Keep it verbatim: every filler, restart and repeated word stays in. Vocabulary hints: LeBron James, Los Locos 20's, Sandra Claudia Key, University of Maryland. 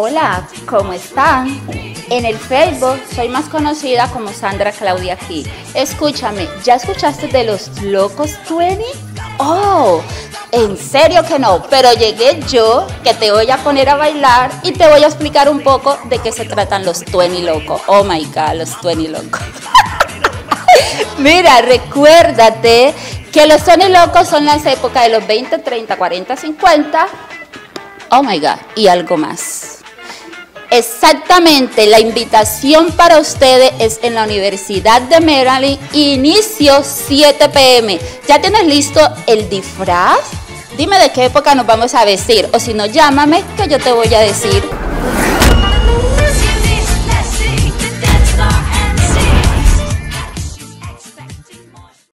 Hola, ¿cómo están? En el Facebook soy más conocida como Sandra Claudia Key. Escúchame, ¿ya escuchaste de los Locos veinte? Oh, en serio que no, pero llegué yo que te voy a poner a bailar y te voy a explicar un poco de qué se tratan los veinte Locos. Oh my God, los veinte Locos. Mira, recuérdate que los veinte Locos son las épocas de los veinte, treinta, cuarenta, cincuenta, oh my God, y algo más. Exactamente, la invitación para ustedes es en la Universidad de Maryland, inicio siete p m ¿Ya tienes listo el disfraz? Dime de qué época nos vamos a vestir, o si no, llámame que yo te voy a decir.